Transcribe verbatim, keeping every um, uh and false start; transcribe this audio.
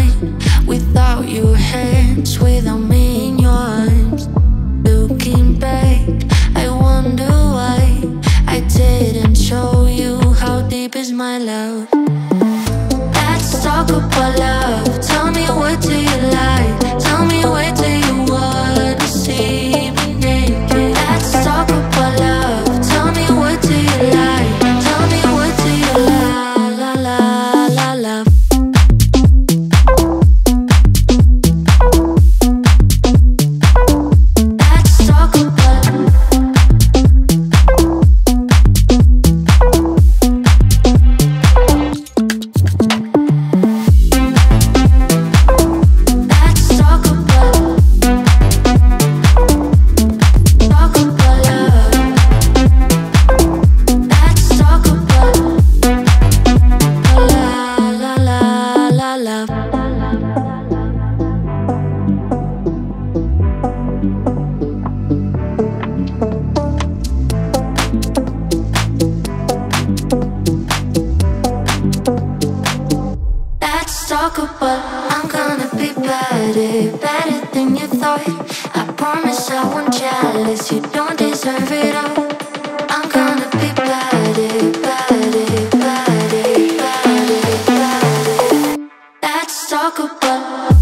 mine. Without your hands, without me in your arms. Looking back, I wonder why I didn't show you how deep is my love. Let's talk about love. Tell me what do you like? Tell me where do you wanna see me naked? Let's talk about love. Tell me what do you like? Talk about